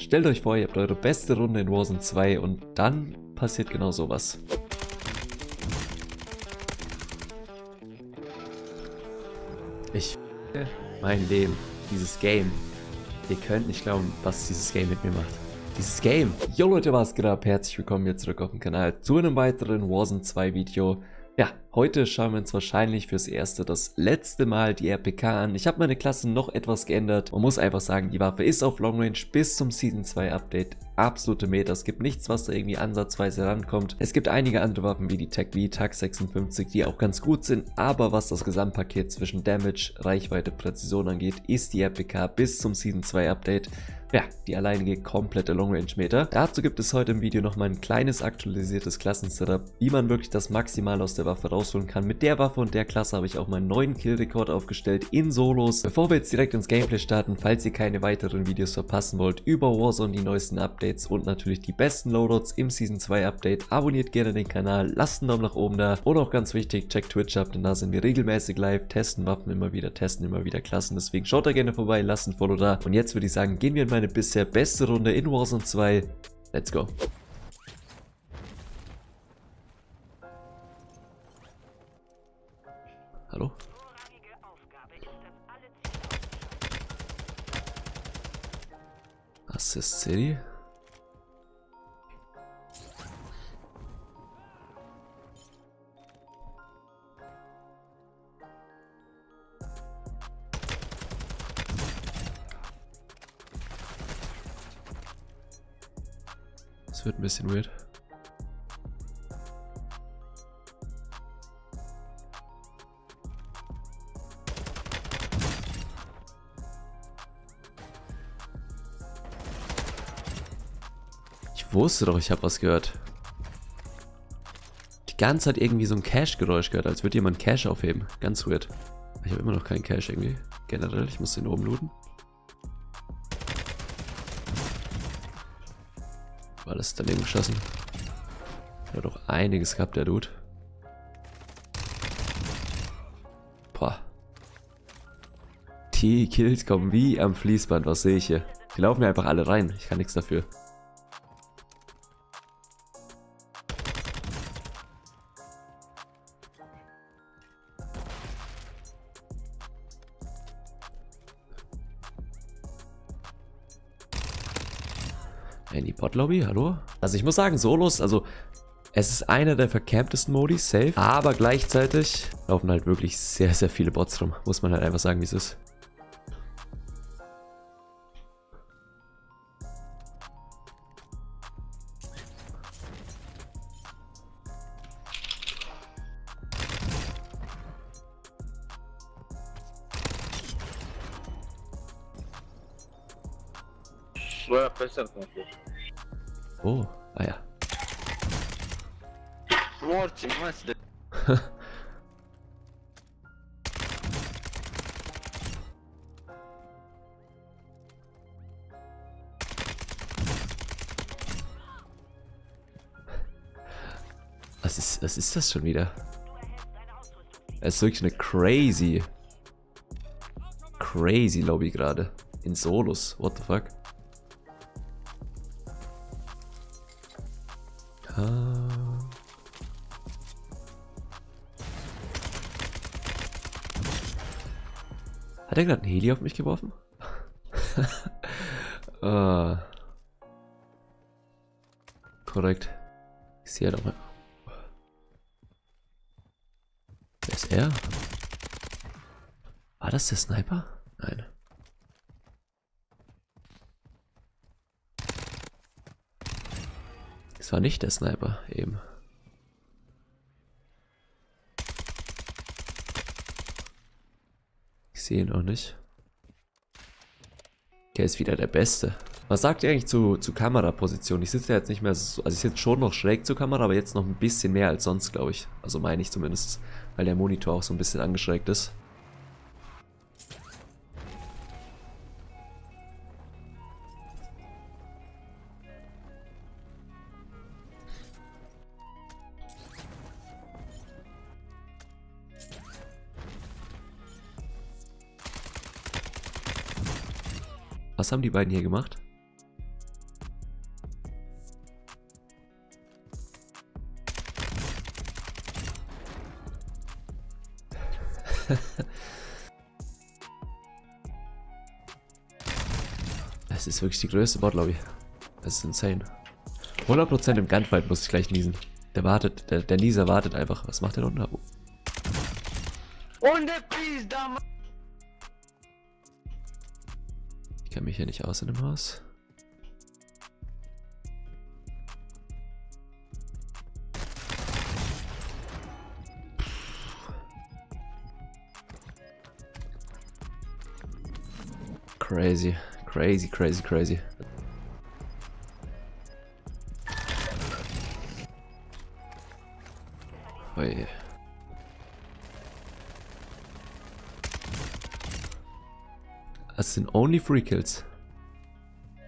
Stellt euch vor, ihr habt eure beste Runde in Warzone 2 und dann passiert genau sowas. Ich f***e mein Leben. Dieses Game. Ihr könnt nicht glauben, was dieses Game mit mir macht. Dieses Game. Yo Leute, was geht ab? Herzlich willkommen hier zurück auf dem Kanal zu einem weiteren Warzone 2 Video. Ja, heute schauen wir uns wahrscheinlich fürs erste das letzte Mal die RPK an. Ich habe meine Klasse noch etwas geändert und muss einfach sagen, die Waffe ist auf Long Range bis zum Season 2 Update absolute Meta. Es gibt nichts, was da irgendwie ansatzweise rankommt. Es gibt einige andere Waffen wie die Tac-V, Tac 56, die auch ganz gut sind, aber was das Gesamtpaket zwischen Damage, Reichweite, Präzision angeht, ist die RPK bis zum Season 2 Update ja, die alleinige komplette Long-Range-Meter. Dazu gibt es heute im Video nochmal ein kleines aktualisiertes Klassensetup, wie man wirklich das Maximal aus der Waffe rausholen kann. Mit der Waffe und der Klasse habe ich auch meinen neuen Kill-Rekord aufgestellt in Solos. Bevor wir jetzt direkt ins Gameplay starten, falls ihr keine weiteren Videos verpassen wollt über Warzone, die neuesten Updates und natürlich die besten Loadouts im Season 2 Update, abonniert gerne den Kanal, lasst einen Daumen nach oben da und auch ganz wichtig, checkt Twitch ab, denn da sind wir regelmäßig live, testen Waffen immer wieder, Klassen. Deswegen schaut da gerne vorbei, lasst ein Follow da und jetzt würde ich sagen, gehen wir in meine bisher beste Runde in Warzone 2. Let's go. Hallo? Assist City. Das wird ein bisschen weird. Ich wusste doch, ich habe was gehört. Die ganze Zeit irgendwie so ein Cash-Geräusch gehört, als würde jemand Cash aufheben. Ganz weird. Ich habe immer noch keinen Cash irgendwie. Generell, ich muss den oben looten. Alles daneben geschossen. Hat doch einiges gehabt, der Dude. Boah. Die Kills kommen wie am Fließband, was sehe ich hier? Die laufen mir einfach alle rein, ich kann nichts dafür. In die Bot-Lobby, hallo? Also ich muss sagen, Solos, also es ist einer der vercamptesten Modi, safe. Aber gleichzeitig laufen halt wirklich sehr, sehr viele Bots rum. Muss man halt einfach sagen, wie es ist. Oh, ah ja. Was ist das schon wieder? Es ist wirklich eine crazy Lobby gerade. In Solos, what the fuck? Hat er gerade einen Heli auf mich geworfen? Korrekt. Ich sehe doch mal. Wer ist er? War das der Sniper? Nein. Es war nicht der Sniper eben. Ich sehe ihn auch nicht. Der ist wieder der Beste. Was sagt ihr eigentlich zu Kameraposition? Ich sitze ja jetzt nicht mehr so, also ich sitze schon noch schräg zur Kamera, aber jetzt noch ein bisschen mehr als sonst, glaube ich. Also meine ich zumindest, weil der Monitor auch so ein bisschen angeschrägt ist. Was haben die beiden hier gemacht? Das ist wirklich die größte Botlobby. Das ist insane. 100% im Gunfight muss ich gleich niesen. Der wartet, der Nieser wartet einfach. Was macht der unten? Ich kenne mich hier nicht aus in dem Haus. Crazy, crazy, crazy, crazy. Oh yeah. Das sind only free kills.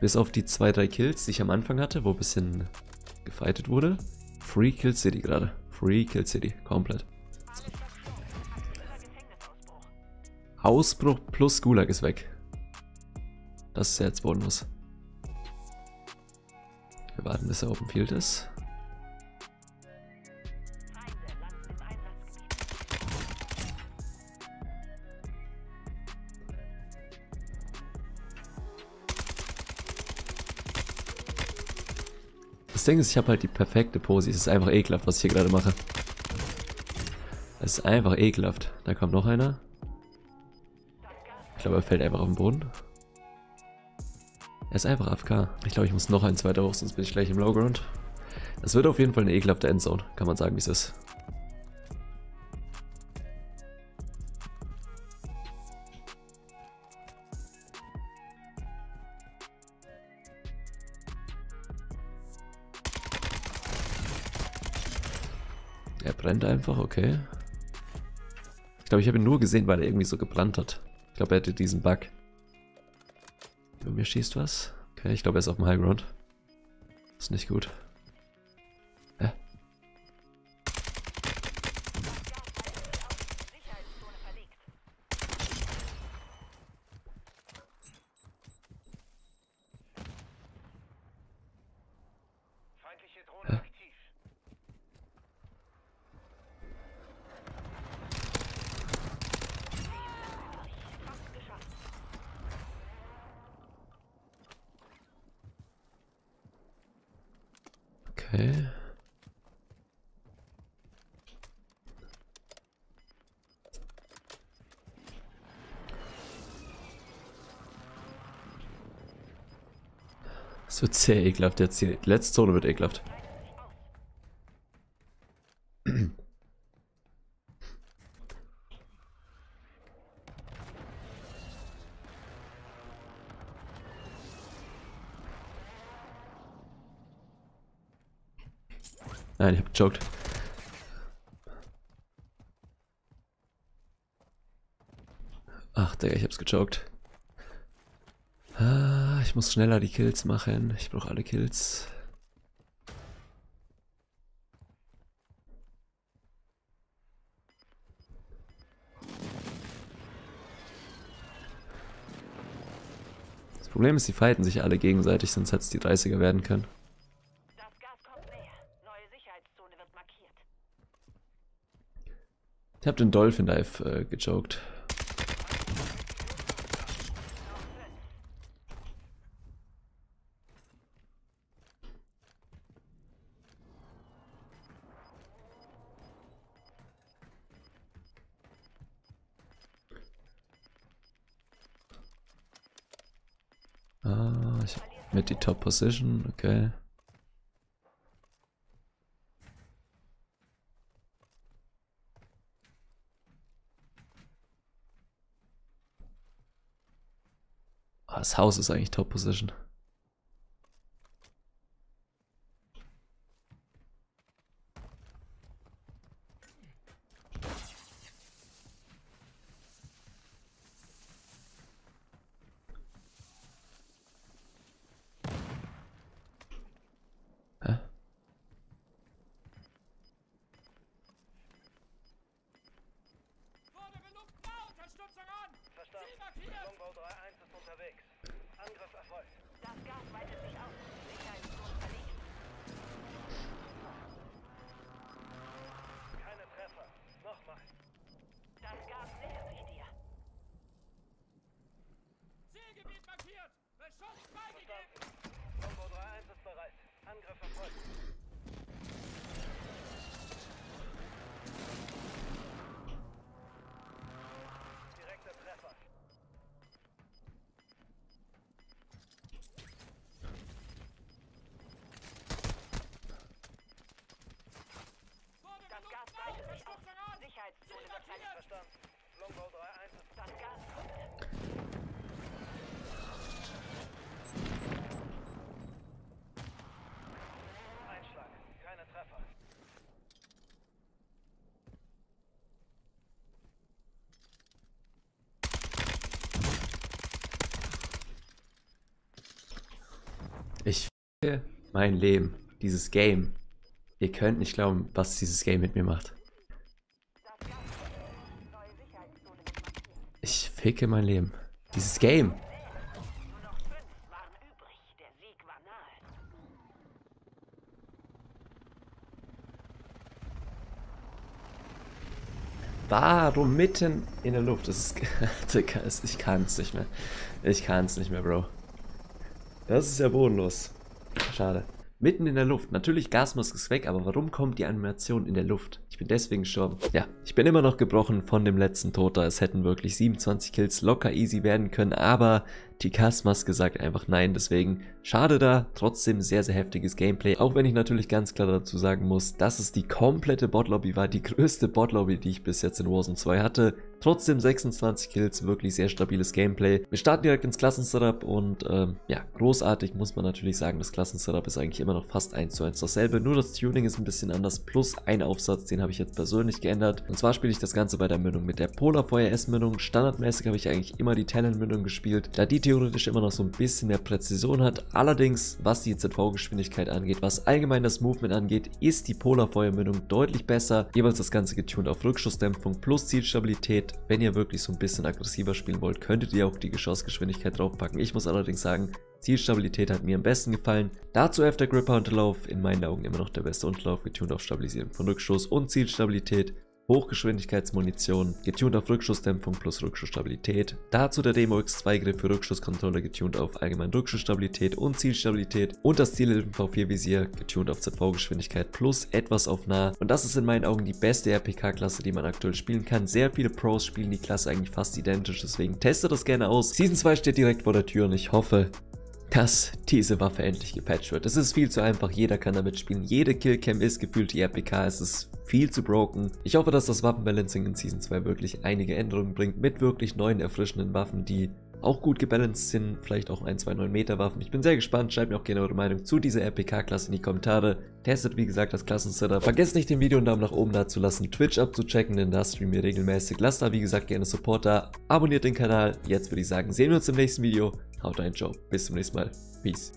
Bis auf die 2-3 Kills, die ich am Anfang hatte, wo ein bisschen gefightet wurde. Free Kill City gerade. Free Kill City, komplett. Ausbruch plus Gulag ist weg. Das ist jetzt bodenlos. Wir warten, bis er Open Field ist. Das Ding ist, ich habe halt die perfekte Pose. Es ist einfach ekelhaft, was ich hier gerade mache. Es ist einfach ekelhaft. Da kommt noch einer. Ich glaube, er fällt einfach auf den Boden. Er ist einfach AFK. Ich glaube, ich muss noch ein zweiter hoch, sonst bin ich gleich im Lowground. Das wird auf jeden Fall eine ekelhafte Endzone, kann man sagen, wie es ist. Er brennt einfach, okay. Ich glaube, ich habe ihn nur gesehen, weil er irgendwie so gebrannt hat. Ich glaube, er hatte diesen Bug. Bei mir schießt was. Okay, ich glaube, er ist auf dem Highground. Ist nicht gut. Hä? Hä? Okay. Es wird sehr ekelhaft jetzt hier. Die letzte Zone wird ekelhaft. Nein, ich hab gejoked. Ach, Digga, ich hab's gejoked. Ah, ich muss schneller die Kills machen. Ich brauche alle Kills. Das Problem ist, die fighten sich alle gegenseitig, sonst hätte es die 30er werden können. Ich habe den Dolphin Dive gejoked. Ah, ich habe mit die Top Position, okay. Das Haus ist eigentlich Top Position. Hä? Verstanden. Ziel markiert. Longbow 3-1 ist unterwegs. Angriff erfolgt. Das Angriff erfolgt. Direkter Treffer. Das Gas weitet sich aus. Sicherheitszone verteidigt. Verstanden. Longbow 3-1. Das Gas kommt. Einschlag. Keine Treffer. Ich f***e mein Leben. Dieses Game. Ihr könnt nicht glauben, was dieses Game mit mir macht. Ich ficke mein Leben. Dieses Game. Warum mitten in der Luft? Das ist, ich kann es nicht mehr. Ich kann es nicht mehr, Bro. Das ist ja bodenlos. Schade. Mitten in der Luft. Natürlich, Gasmaske ist weg, aber warum kommt die Animation in der Luft? Ich bin deswegen gestorben. Ja, ich bin immer noch gebrochen von dem letzten Tod da. Es hätten wirklich 27 Kills locker easy werden können, aber die Gasmaske sagt einfach nein. Deswegen schade da. Trotzdem sehr, sehr heftiges Gameplay. Auch wenn ich natürlich ganz klar dazu sagen muss, dass es die komplette Botlobby war. Die größte Botlobby, die ich bis jetzt in Warzone 2 hatte. Trotzdem 26 Kills, wirklich sehr stabiles Gameplay. Wir starten direkt ins Klassensetup und ja, großartig muss man natürlich sagen, das Klassensetup ist eigentlich immer noch fast 1:1 dasselbe, nur das Tuning ist ein bisschen anders, plus ein Aufsatz, den habe ich jetzt persönlich geändert. Und zwar spiele ich das Ganze bei der Mündung mit der Polarfeuer-S-Mündung. Standardmäßig habe ich eigentlich immer die Talent-Mündung gespielt, da die theoretisch immer noch so ein bisschen mehr Präzision hat. Allerdings, was die ZV-Geschwindigkeit angeht, was allgemein das Movement angeht, ist die Polarfeuer-Mündung deutlich besser. Jeweils das Ganze getunt auf Rückschussdämpfung plus Zielstabilität. Wenn ihr wirklich so ein bisschen aggressiver spielen wollt, könntet ihr auch die Geschossgeschwindigkeit draufpacken. Ich muss allerdings sagen, Zielstabilität hat mir am besten gefallen. Dazu Aftergrip-Unterlauf, in meinen Augen immer noch der beste Unterlauf, getunt auf Stabilisieren von Rückschuss und Zielstabilität. Hochgeschwindigkeitsmunition, getunt auf Rückschussdämpfung plus Rückschussstabilität. Dazu der Demo X2-Griff für Rückschusscontroller, getunt auf allgemein Rückschussstabilität und Zielstabilität. Und das Ziel V4-Visier, getunt auf ZV-Geschwindigkeit plus etwas auf nah. Und das ist in meinen Augen die beste RPK-Klasse, die man aktuell spielen kann. Sehr viele Pros spielen die Klasse eigentlich fast identisch, deswegen testet das gerne aus. Season 2 steht direkt vor der Tür und ich hoffe, dass diese Waffe endlich gepatcht wird. Es ist viel zu einfach, jeder kann damit spielen. Jede Killcam ist gefühlt die RPK, es ist viel zu broken. Ich hoffe, dass das Waffenbalancing in Season 2 wirklich einige Änderungen bringt, mit wirklich neuen, erfrischenden Waffen, die auch gut gebalanced sind, vielleicht auch 1, 2, 9 Meter Waffen. Ich bin sehr gespannt, schreibt mir auch gerne eure Meinung zu dieser RPK-Klasse in die Kommentare. Testet wie gesagt das Klassensetup. Vergesst nicht, dem Video einen Daumen nach oben da zu lassen, Twitch abzuchecken, denn da streamen wir regelmäßig. Lasst da wie gesagt gerne Support da, abonniert den Kanal. Jetzt würde ich sagen, sehen wir uns im nächsten Video. Haut rein, ciao, bis zum nächsten Mal. Peace.